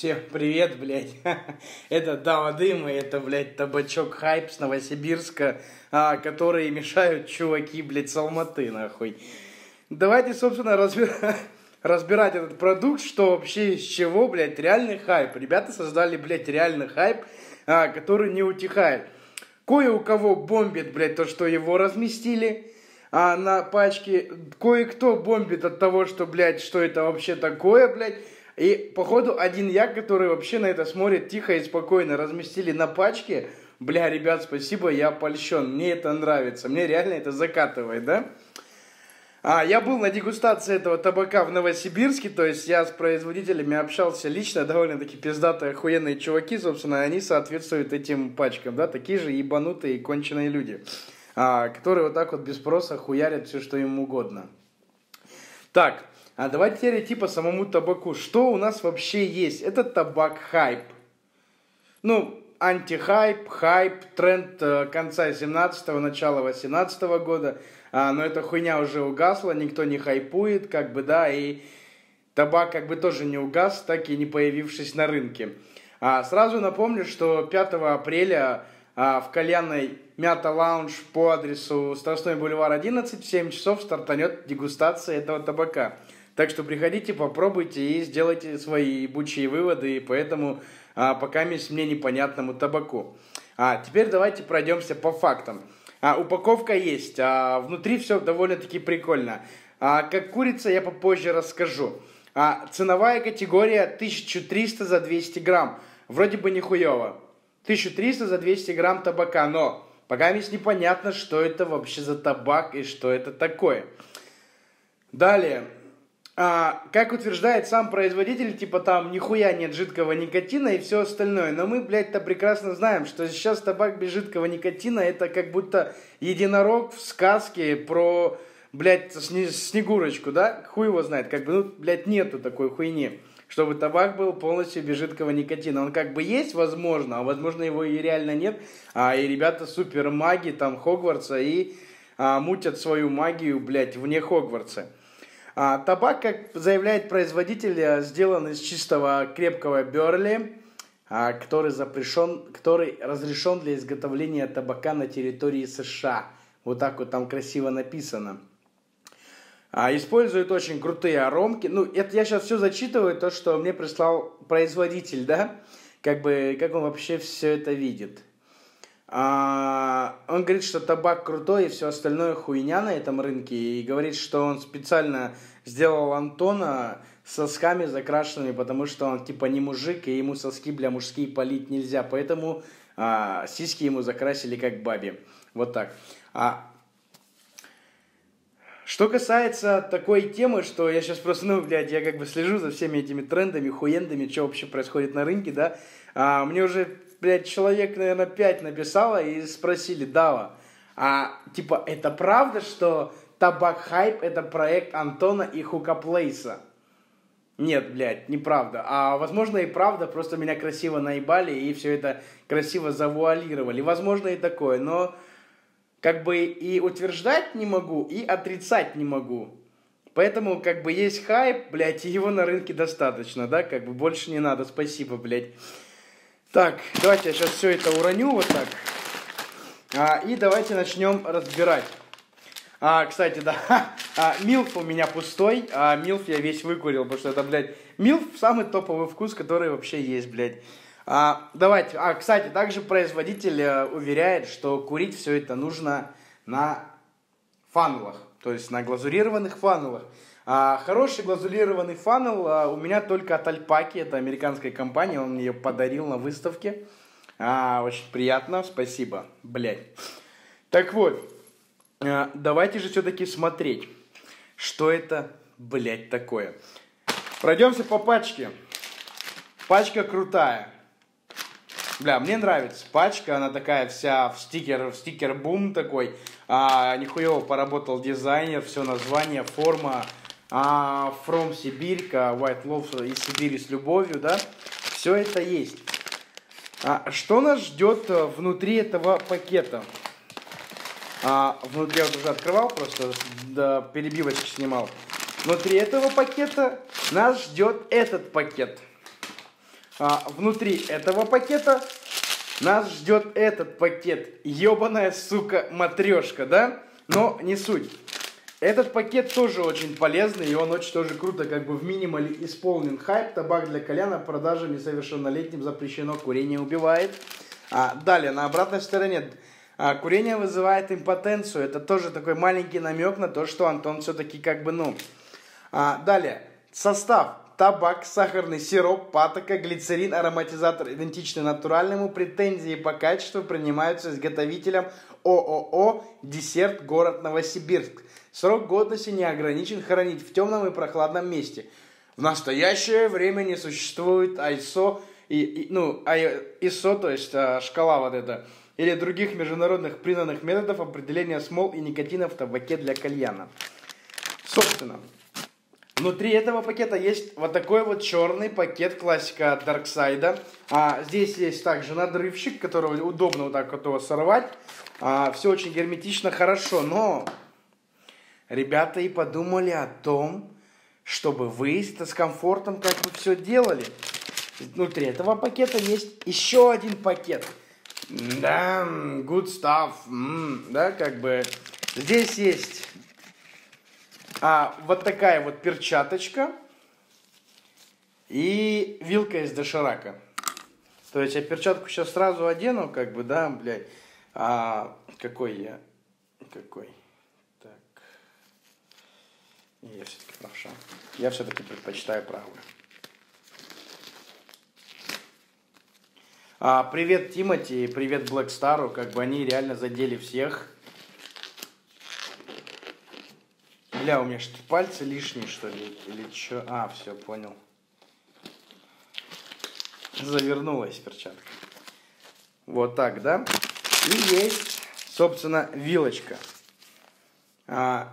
Всем привет, блядь. Это Дава Дым, и это, блядь, табачок хайп с Новосибирска, которые мешают чуваки, блядь, с Алматы, нахуй. Давайте, собственно, разбирать этот продукт, что вообще из чего, блядь, реальный хайп. Ребята создали, блядь, реальный хайп, который не утихает. Кое у кого бомбит, блядь, то, что его разместили на пачке. Кое-кто бомбит от того, что, блядь, что это вообще такое, блядь. И, походу, один я, который вообще на это смотрит тихо и спокойно, разместили на пачке. Бля, ребят, спасибо, я польщен, мне это нравится, мне реально это закатывает, да? Я был на дегустации этого табака в Новосибирске, то есть я с производителями общался лично, довольно-таки пиздатые, охуенные чуваки, собственно, они соответствуют этим пачкам, да, такие же ебанутые и конченые люди, которые вот так вот без спроса хуярят все, что им угодно. Так. А давайте теперь идти по самому табаку. Что у нас вообще есть? Это табак-хайп. Ну, антихайп, хайп, тренд конца 17-го, начала 18-го года. Но эта хуйня уже угасла, никто не хайпует, как бы, да, и табак как бы тоже не угас, так и не появившись на рынке. Сразу напомню, что 5 апреля в кальянной Мята Лаунж по адресу Страстной бульвар 11 в 7 часов стартанет дегустация этого табака. Так что приходите, попробуйте и сделайте свои ебучие выводы, и поэтому пока мне непонятному табаку. Теперь давайте пройдемся по фактам. Упаковка есть, внутри все довольно-таки прикольно. Как курица я попозже расскажу. Ценовая категория 1300 за 200 грамм, вроде бы нихуево. 1300 за 200 грамм табака, но пока мне непонятно, что это вообще за табак и что это такое. Далее. Как утверждает сам производитель, типа там нихуя нет жидкого никотина и все остальное. Но мы, блядь, то прекрасно знаем, что сейчас табак без жидкого никотина это как будто единорог в сказке про, блядь, Снегурочку, да? Хуй его знает, как бы, ну, блядь, нету такой хуйни, чтобы табак был полностью без жидкого никотина. Он как бы есть, возможно, а возможно его и реально нет. И ребята супер маги там Хогвартса и мутят свою магию, блядь, вне Хогвартса. Табак, как заявляет производитель, сделан из чистого крепкого берли, который разрешен для изготовления табака на территории США. Вот так вот там красиво написано. Используют очень крутые аромки. Ну, это я сейчас все зачитываю, то, что мне прислал производитель, да? Как бы, как он вообще все это видит. Он говорит, что табак крутой и все остальное хуйня на этом рынке. И говорит, что он специально сделал Антона сосками закрашенными, потому что он типа не мужик, и ему соски, бля, мужские палить нельзя. Поэтому сиськи ему закрасили как бабе. Вот так. Что касается такой темы, что я сейчас просто, ну, блядь, я как бы слежу за всеми этими трендами, хуендами, что вообще происходит на рынке, да. Мне уже... блядь, человек, наверное, 5 написало и спросили, Дава, типа, это правда, что табак-хайп это проект Антона и Хукаплейса? Нет, блядь, неправда. Возможно и правда, просто меня красиво наебали и все это красиво завуалировали. Возможно и такое, но как бы и утверждать не могу, и отрицать не могу. Поэтому как бы есть хайп, блядь, и его на рынке достаточно, да, как бы больше не надо, спасибо, блядь. Так, давайте я сейчас все это уроню вот так. И давайте начнем разбирать. Кстати, да, милф у меня пустой. Милф я весь выкурил, потому что это, блядь, милф самый топовый вкус, который вообще есть, блядь. Давайте, кстати, также производитель уверяет, что курить все это нужно на фанулах, то есть на глазурированных фанулах. Хороший глазурированный фанел у меня только от Альпаки, это американская компания, он мне ее подарил на выставке. Очень приятно, спасибо, блядь. Так вот, давайте же все-таки смотреть, что это, блядь, такое. Пройдемся по пачке. Пачка крутая. Бля, мне нравится пачка, она такая вся в стикер-бум такой. Нихуево поработал дизайнер, все название, форма. From Сибирька, White Love из Сибири с любовью, да, все это есть. Что нас ждет внутри этого пакета? Внутри я вот уже открывал, просто до перебивочек снимал. Внутри этого пакета нас ждет этот пакет. Внутри этого пакета нас ждет этот пакет. Ёбаная, сука, матрешка, да? Но не суть. Этот пакет тоже очень полезный, и он очень тоже круто, как бы в минимале исполнен хайп. Табак для кальяна, продажа несовершеннолетним запрещено, курение убивает. Далее, на обратной стороне, курение вызывает импотенцию. Это тоже такой маленький намек на то, что Антон все-таки как бы, ну... Далее, состав. Табак, сахарный сироп, патока, глицерин, ароматизатор идентичны натуральному. Претензии по качеству принимаются изготовителем ООО «Десерт», город Новосибирск. Срок годности не ограничен, хранить в темном и прохладном месте. В настоящее время не существует ISO, то есть шкала вот эта, или других международных признанных методов определения смол и никотина в табаке для кальяна. Собственно, внутри этого пакета есть вот такой вот черный пакет, классика от Дарксайда. Здесь есть также надрывщик, которого удобно вот так вот сорвать. Все очень герметично, хорошо, но ребята и подумали о том, чтобы вы с комфортом как бы все делали. Внутри этого пакета есть еще один пакет. Да, good stuff, да, как бы. Здесь есть... вот такая вот перчаточка и вилка из доширака. То есть я перчатку сейчас сразу одену, как бы, да, блядь. Какой я? Так. Я все-таки правша. Я все-таки предпочитаю правую. Привет Тимати, привет Блэкстару. Как бы они реально задели всех. Бля, у меня что, пальцы лишние, что ли? Или что? Все, понял. Завернулась перчатка. Вот так, да? И есть, собственно, вилочка.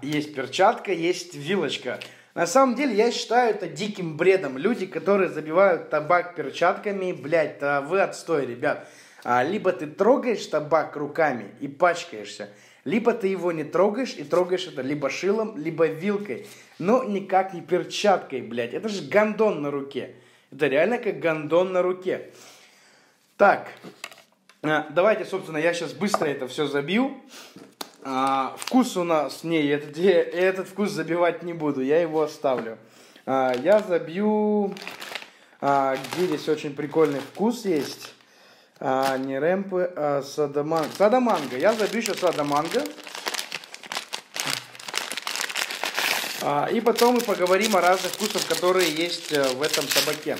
Есть перчатка, есть вилочка. На самом деле, я считаю это диким бредом. Люди, которые забивают табак перчатками, блядь, да вы отстой, ребят. Либо ты трогаешь табак руками и пачкаешься, либо ты его не трогаешь, и трогаешь это либо шилом, либо вилкой. Но никак не перчаткой, блядь. Это же гондон на руке. Это реально как гондон на руке. Так, давайте, собственно, я сейчас быстро это все забью. Вкус у нас... этот вкус забивать не буду, я его оставлю. Я забью... где здесь очень прикольный вкус есть... не рэмпы, а садоманго. Садоманго. Я забью еще садоманго. И потом мы поговорим о разных вкусах, которые есть в этом табаке.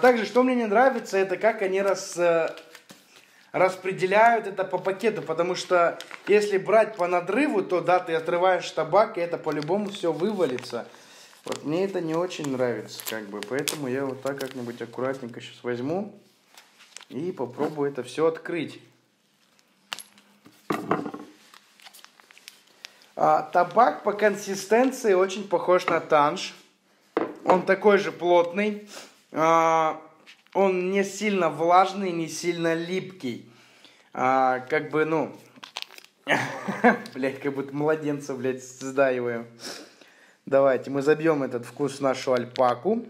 Также, что мне не нравится, это как они распределяют это по пакету. Потому что если брать по надрыву, то да, ты отрываешь табак, и это по-любому все вывалится. Вот мне это не очень нравится, как бы. Поэтому я вот так как-нибудь аккуратненько сейчас возьму. И попробую это все открыть. Табак по консистенции очень похож на танж. Он такой же плотный. Он не сильно влажный, не сильно липкий. Как бы, ну... Блять, как будто младенца, блядь, сдаиваем. Давайте мы забьем этот вкус в нашу альпаку.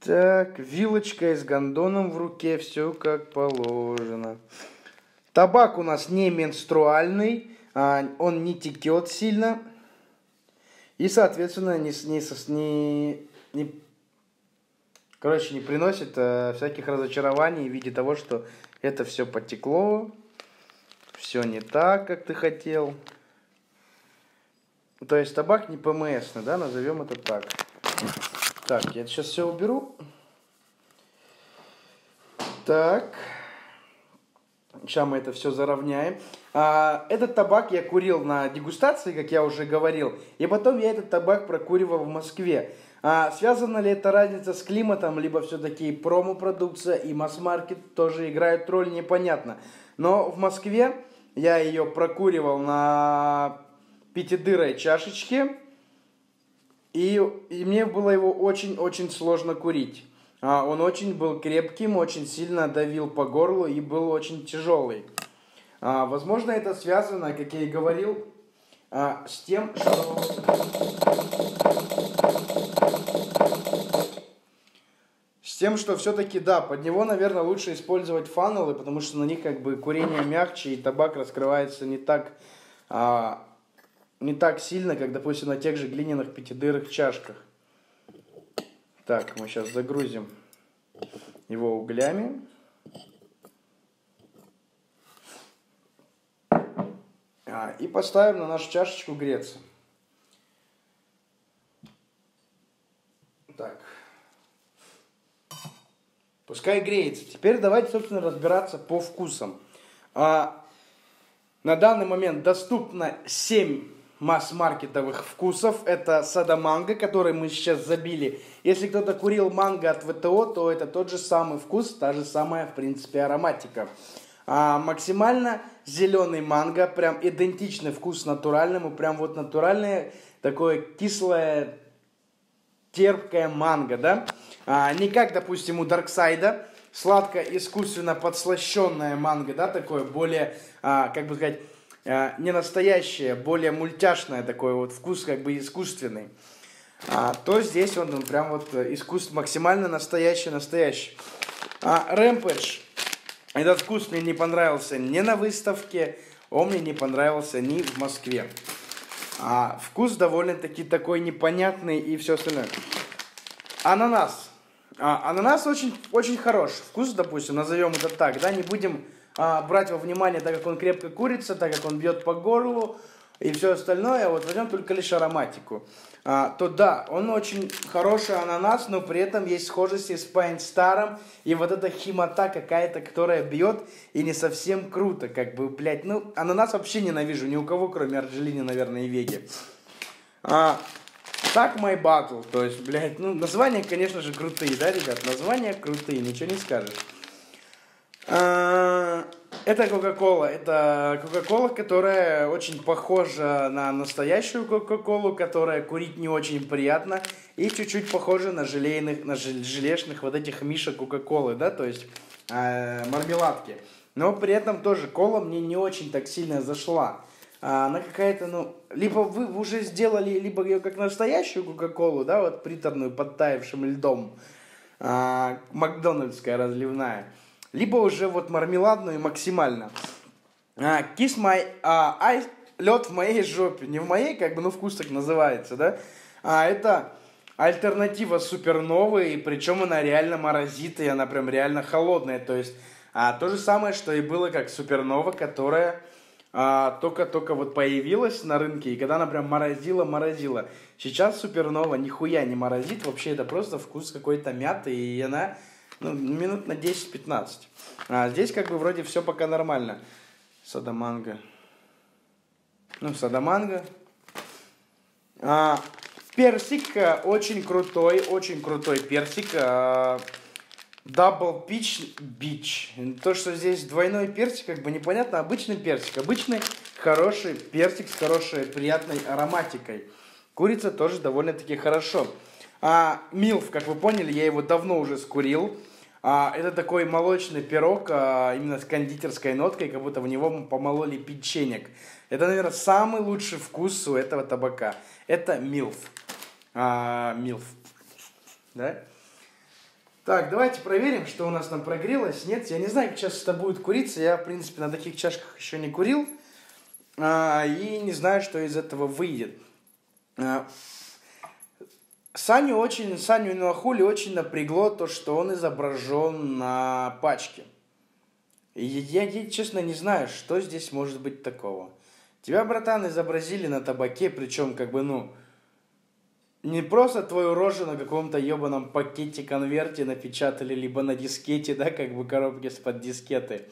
Так, вилочка с гондоном в руке, все как положено. Табак у нас не менструальный, он не текет сильно. И, соответственно, не приносит всяких разочарований в виде того, что это все потекло. Все не так, как ты хотел. То есть табак не ПМС, да, назовем это так. Так, я сейчас все уберу. Так. Сейчас мы это все заровняем. Этот табак я курил на дегустации, как я уже говорил. И потом я этот табак прокуривал в Москве. Связана ли эта разница с климатом, либо все-таки промо-продукция и масс-маркет тоже играют роль, непонятно. Но в Москве я ее прокуривал на пятидырой чашечке. И мне было его очень-очень сложно курить. Он очень был крепким, очень сильно давил по горлу и был очень тяжелый. Возможно, это связано, как я и говорил, с тем, что... С тем, что все-таки, да, под него, наверное, лучше использовать фанелы, потому что на них как бы курение мягче, и табак раскрывается не так сильно, как, допустим, на тех же глиняных пятидырых чашках. Так, мы сейчас загрузим его углями. И поставим на нашу чашечку греться. Так. Пускай греется. Теперь давайте, собственно, разбираться по вкусам. На данный момент доступно 7 масс-маркетовых вкусов. Это сада-манго, который мы сейчас забили. Если кто-то курил манго от ВТО, то это тот же самый вкус, та же самая, в принципе, ароматика. Максимально зеленый манго, прям идентичный вкус натуральному, прям вот натуральное, такое кислое, терпкое манго, да? Не как, допустим, у Дарксайда, сладко-искусственно подслащенное манго, да, такое более, как бы сказать, не настоящее, более мультяшное такое вот вкус, как бы искусственный. То здесь он прям вот максимально настоящий. Рэмпэдж. Этот вкус мне не понравился ни на выставке, он мне не понравился ни в Москве. Вкус довольно-таки такой непонятный и все остальное. Ананас. Ананас очень хорош. Вкус, допустим, назовем это так, да, не будем брать во внимание, так как он крепко курится, так как он бьет по горлу и все остальное, вот возьмем только лишь ароматику. То да, он очень хороший ананас, но при этом есть схожести с Пайнстаром. И вот эта химота какая-то, которая бьет, и не совсем круто, как бы, блядь. Ну, ананас вообще ненавижу, ни у кого, кроме Арджелине, наверное, и Веги. Так, My Battle, то есть, блядь, ну, названия, конечно же, крутые, да, ребят? Названия крутые, ничего не скажешь. Это Кока-кола. Это Кока-кола, которая очень похожа на настоящую Кока-колу, которая курить не очень приятно. И чуть-чуть похожа на желешных вот этих мишек Кока-колы, да, то есть мармеладки. Но при этом тоже кола мне не очень так сильно зашла. Она какая-то, ну, либо вы уже сделали, либо ее как настоящую Кока-колу, да, вот приторную, подтаявшим льдом, макдональдская разливная. Либо уже вот мармеладную максимально. Kiss my ice, лед в моей жопе. Не в моей, как бы, но вкус так называется, да? Это альтернатива Суперновы, и причем она реально морозит, и она прям реально холодная. То есть то же самое, что и было как Супернова, которая только-только вот появилась на рынке, и когда она прям морозила. Сейчас Супернова нихуя не морозит, вообще это просто вкус какой-то мяты, и она... Ну, минут на 10-15. Здесь как бы вроде все пока нормально. Садаманго. Ну, садаманго. Персик очень крутой персик. Double peach beach. То, что здесь двойной персик, как бы непонятно. Обычный персик. Обычный хороший персик с хорошей приятной ароматикой. Курица тоже довольно-таки хорошо. Милф, как вы поняли, я его давно уже скурил. Это такой молочный пирог, именно с кондитерской ноткой, как будто в него помололи печенек. Это, наверное, самый лучший вкус у этого табака. Это милф. Милф. Да? Так, давайте проверим, что у нас там прогрелось. Нет, я не знаю, как сейчас это будет куриться. Я, в принципе, на таких чашках еще не курил. И не знаю, что из этого выйдет. Саню Нуахули очень напрягло то, что он изображен на пачке. Я, честно, не знаю, что здесь может быть такого. Тебя, братан, изобразили на табаке, причем, как бы, ну, не просто твою рожу на каком-то ебаном пакете-конверте напечатали, либо на дискете, да, как бы коробки с-под дискеты.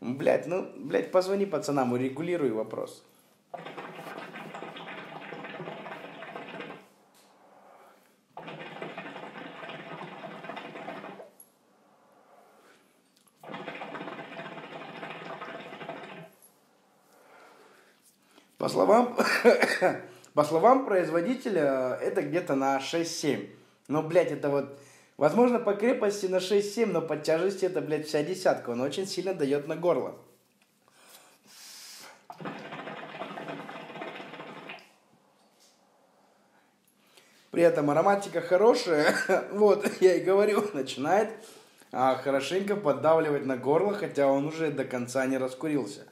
Блядь, ну, блядь, позвони пацанам, урегулируй вопрос. По словам производителя, это где-то на 6-7. Но, блядь, это вот... Возможно, по крепости на 6-7, но по тяжести это, блядь, вся десятка. Он очень сильно дает на горло. При этом ароматика хорошая, вот, я и говорю, начинает хорошенько поддавливать на горло, хотя он уже до конца не раскурился.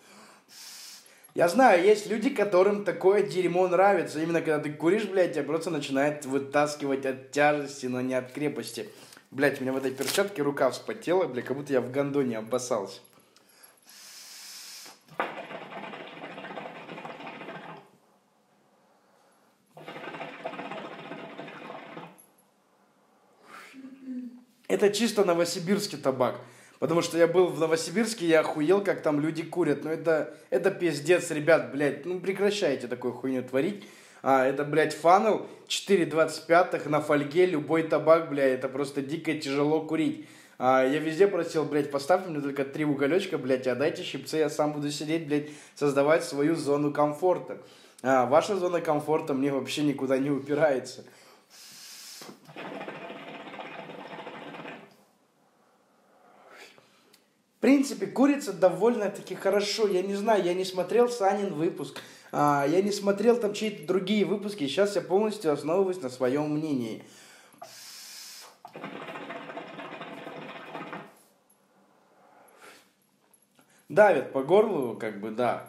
Я знаю, есть люди, которым такое дерьмо нравится. Именно когда ты куришь, блядь, тебя просто начинает вытаскивать от тяжести, но не от крепости. Блядь, у меня в этой перчатке рука вспотела, блядь, как будто я в гондоне обоссался. Это чисто новосибирский табак. Потому что я был в Новосибирске, я охуел, как там люди курят. Ну это пиздец, ребят, блядь. Ну прекращайте такую хуйню творить. Это, блядь, фанел 4,25 на фольге, любой табак, блядь. Это просто дико тяжело курить. Я везде просил, блядь, поставьте мне только 3 уголечка, блядь, и отдайте щипцы, я сам буду сидеть, блядь, создавать свою зону комфорта. Ваша зона комфорта мне вообще никуда не упирается. В принципе, курица довольно-таки хорошо. Я не знаю, я не смотрел Санин выпуск. Я не смотрел там чьи-то другие выпуски. Сейчас я полностью основываюсь на своем мнении. Давит по горлу, как бы, да.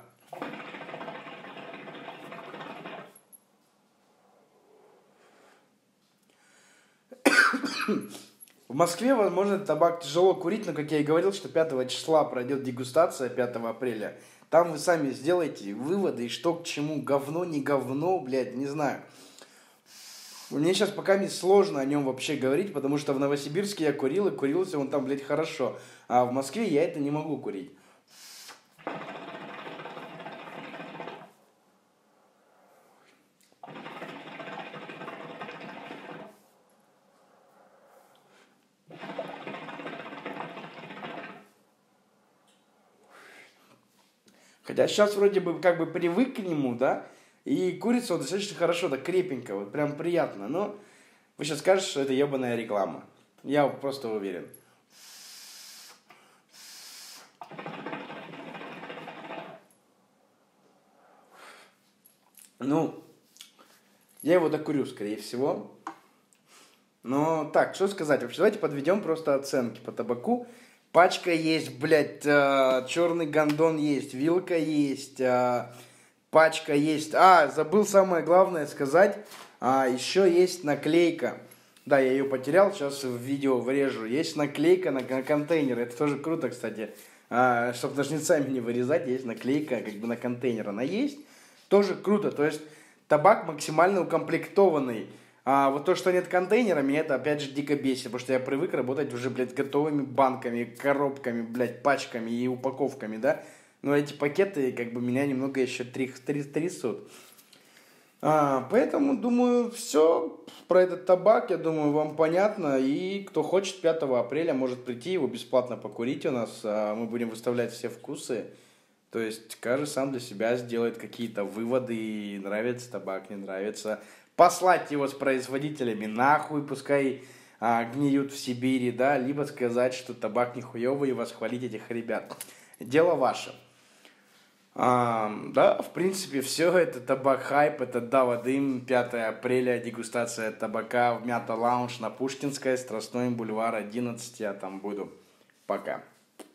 В Москве, возможно, табак тяжело курить, но, как я и говорил, что 5 числа пройдет дегустация 5 апреля. Там вы сами сделаете выводы, и что к чему, говно, не говно, блядь, не знаю. Мне сейчас пока не сложно о нем вообще говорить, потому что в Новосибирске я курил, и курился он там, блядь, хорошо. А в Москве я это не могу курить. Хотя сейчас вроде бы как бы привык к нему, да, и курица вот достаточно хорошо, да, крепенько, вот прям приятно, но вы сейчас скажете, что это ебаная реклама, я просто уверен. Ну, я его докурю, скорее всего, но так, что сказать, вообще давайте подведем просто оценки по табаку. Пачка есть, блядь, черный гондон есть, вилка есть, пачка есть. Забыл самое главное сказать, еще есть наклейка. Да, я ее потерял, сейчас в видео врежу. Есть наклейка на контейнер, это тоже круто, кстати. Чтобы ножницами не вырезать, есть наклейка как бы на контейнер, она есть. Тоже круто, то есть табак максимально укомплектованный. А вот то, что нет контейнера, меня это опять же дико бесит, потому что я привык работать уже, блядь, готовыми банками, коробками, блядь, пачками и упаковками, да. Но эти пакеты, как бы, меня немного еще трясут. Поэтому, думаю, все про этот табак, я думаю, вам понятно. И кто хочет, 5 апреля может прийти, его бесплатно покурить у нас. Мы будем выставлять все вкусы. То есть, каждый сам для себя сделает какие-то выводы, нравится табак, не нравится. Послать его с производителями нахуй, пускай гниют в Сибири, да, либо сказать, что табак нихуёвый и восхвалить этих ребят. Дело ваше. Да, в принципе, все это табак хайп, это Дава дым, 5 апреля, дегустация табака в Мята Лаунж на Пушкинской, Страстной бульвар 11, я там буду. Пока.